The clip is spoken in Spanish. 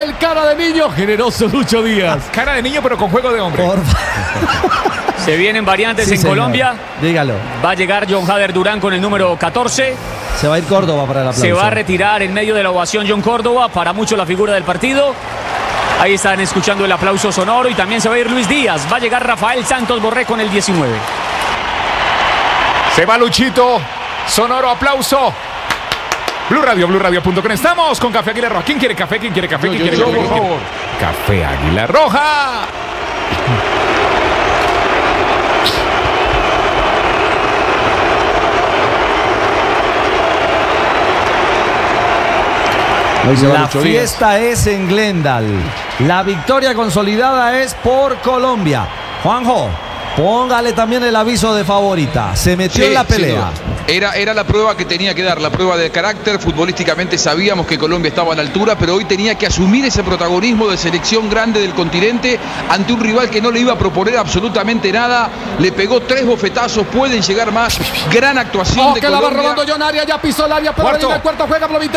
El cara de niño, generoso Lucho Díaz. Cara de niño, pero con juego de hombre. Se vienen variantes sí, en señor. Colombia. Dígalo. Va a llegar John Hader Durán con el número 14. Se va a ir Córdoba para la plaza. Se va a retirar en medio de la ovación John Córdoba. Para mucho la figura del partido. Ahí están escuchando el aplauso sonoro. Y también se va a ir Luis Díaz. Va a llegar Rafael Santos Borré con el 19. Se va Luchito. Sonoro aplauso. Blu Radio, BluRadio.com. Estamos con Café Águila Roja. ¿Quién quiere café? ¿Quién quiere café? ¿Quién quiere café? Por favor. Café Águila Roja. La fiesta es en Glendal. La victoria consolidada es por Colombia. Juanjo, póngale también el aviso de favorita. Se metió en la pelea. Era la prueba que tenía que dar, la prueba de carácter. Futbolísticamente sabíamos que Colombia estaba a la altura, pero hoy tenía que asumir ese protagonismo de selección grande del continente ante un rival que no le iba a proponer absolutamente nada. Le pegó 3 bofetazos, pueden llegar más. Gran actuación de Colombia. Que la va robando John Arias, ya pisó el área, pero viene el cuarto, juega por la mitad.